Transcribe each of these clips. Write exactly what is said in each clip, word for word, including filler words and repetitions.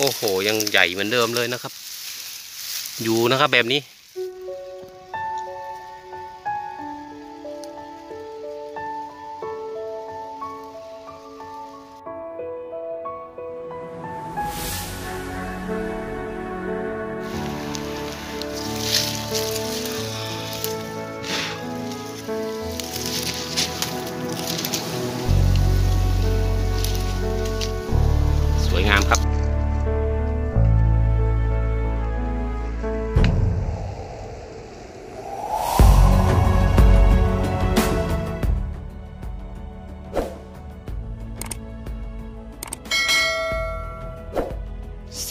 โอ้โหยังใหญ่เหมือนเดิมเลยนะครับอยู่นะครับแบบนี้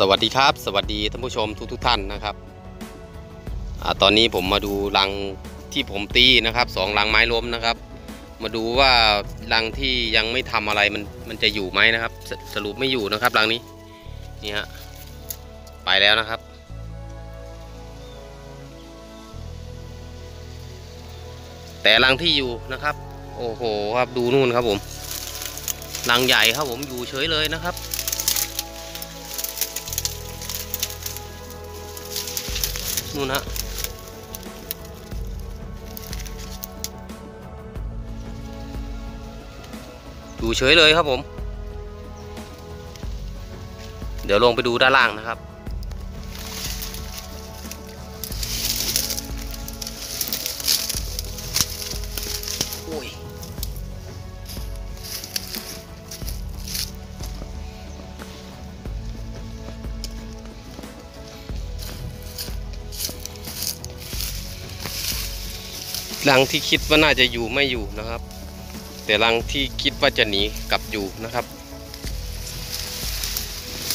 สวัสดีครับสวัสดีท่านผู้ชมทุกทุกท่านนะครับอ่าตอนนี้ผมมาดูรังที่ผมตีนะครับสองรังไม้ล้มนะครับมาดูว่ารังที่ยังไม่ทำอะไรมันมันจะอยู่ไหมนะครับ ส, สรุปไม่อยู่นะครับรังนี้นี่ฮะไปแล้วนะครับแต่รังที่อยู่นะครับโอ้โหครับดูนู่นครับผมรังใหญ่ครับผมอยู่เฉยเลยนะครับนู่นฮะอยู่เฉยเลยครับผมเดี๋ยวลงไปดูด้านล่างนะครับโอ้ยรังที่คิดว่าน่าจะอยู่ไม่อยู่นะครับแต่รังที่คิดว่าจะหนีกลับอยู่นะครับ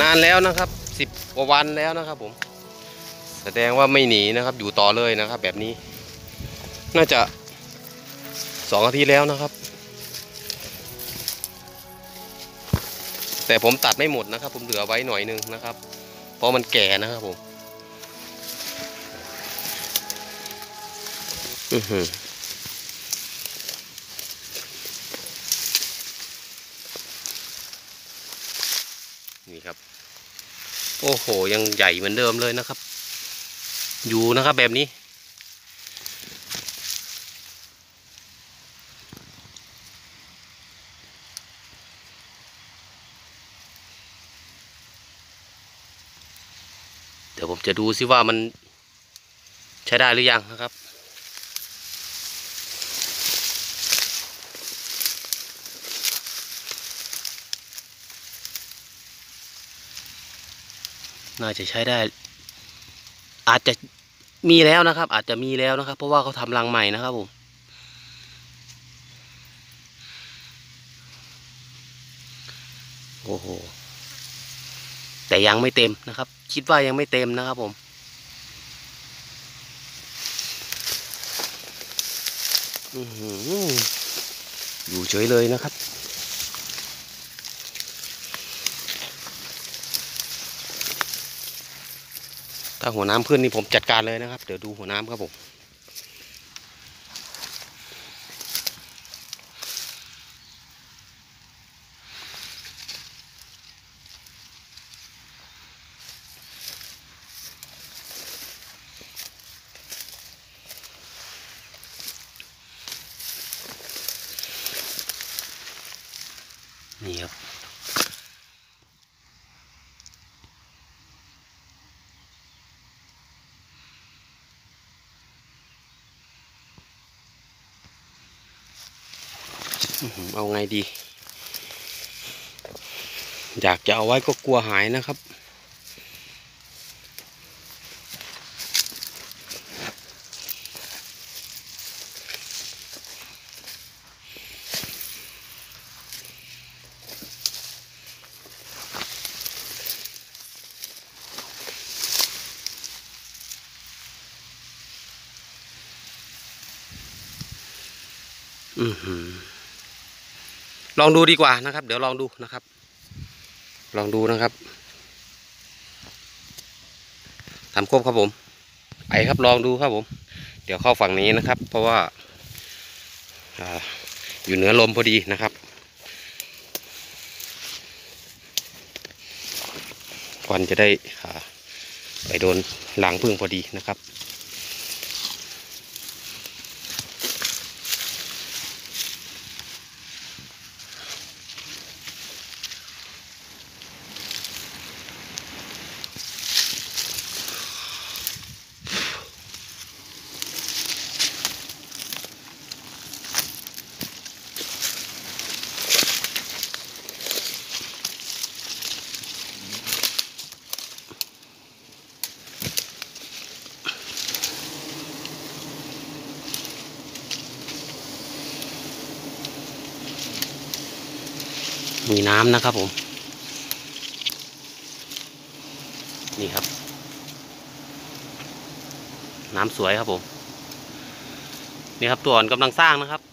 นานแล้วนะครับสิบกว่าวันแล้วนะครับผมแสดงว่าไม่หนีนะครับอยู่ต่อเลยนะครับแบบนี้น่าจะสองอาทิตย์แล้วนะครับแต่ผมตัดไม่หมดนะครับผมเหลือไว้หน่อยนึงนะครับเพราะมันแก่นะครับผมนี่ครับโอ้โหยังใหญ่เหมือนเดิมเลยนะครับอยู่นะครับแบบนี้เดี๋ยวผมจะดูซิว่ามันใช้ได้หรือยังนะครับน่าจะใช้ได้อาจจะมีแล้วนะครับอาจจะมีแล้วนะครับเพราะว่าเขาทำรังใหม่นะครับผมโอ้โหแต่ยังไม่เต็มนะครับคิดว่ายังไม่เต็มนะครับผมอื้อหืออยู่เฉยเลยนะครับถ้าหัวน้ำขึ้นนี่ผมจัดการเลยนะครับเดี๋ยวดูหัวน้ำครับผมนี่ครับเอาไงดีอยากจะเอาไว้ก็กลัวหายนะครับอือหือลองดูดีกว่านะครับเดี๋ยวลองดูนะครับลองดูนะครับทำครบครับผมไปครับลองดูครับผมเดี๋ยวเข้าฝั่งนี้นะครับเพราะว่า อ, อยู่เหนือลมพอดีนะครับ ควันจะได้ไปโดนหลังพึ่งพอดีนะครับมีน้ำนะครับผมนี่ครับน้ำสวยครับผมนี่ครับตัวอ่อนกำลังสร้างนะครับตร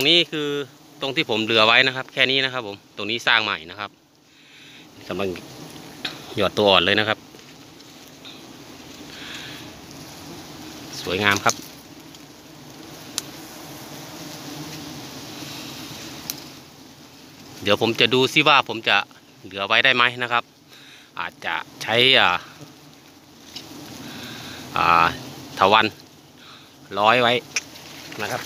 งนี้คือตรงที่ผมเหลือไว้นะครับแค่นี้นะครับผมตรงนี้สร้างใหม่นะครับกำลังหยอดตัวอ่อนเลยนะครับสวยงามครับเดี๋ยวผมจะดูซิว่าผมจะเหลือไว้ได้ไหมนะครับอาจจะใช้อ่าอ่าถาวรร้อยไว้นะครับ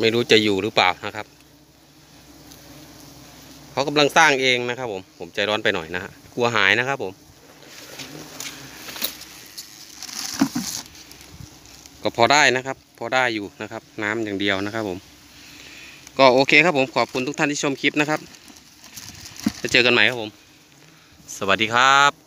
ไม่รู้จะอยู่หรือเปล่านะครับเขากำลังสร้างเองนะครับผมผมใจร้อนไปหน่อยนะฮะกลัวหายนะครับผมก็พอได้นะครับพอได้อยู่นะครับน้ำอย่างเดียวนะครับผมก็โอเคครับผมขอบคุณทุกท่านที่ชมคลิปนะครับจะเจอกันใหม่ครับผมสวัสดีครับ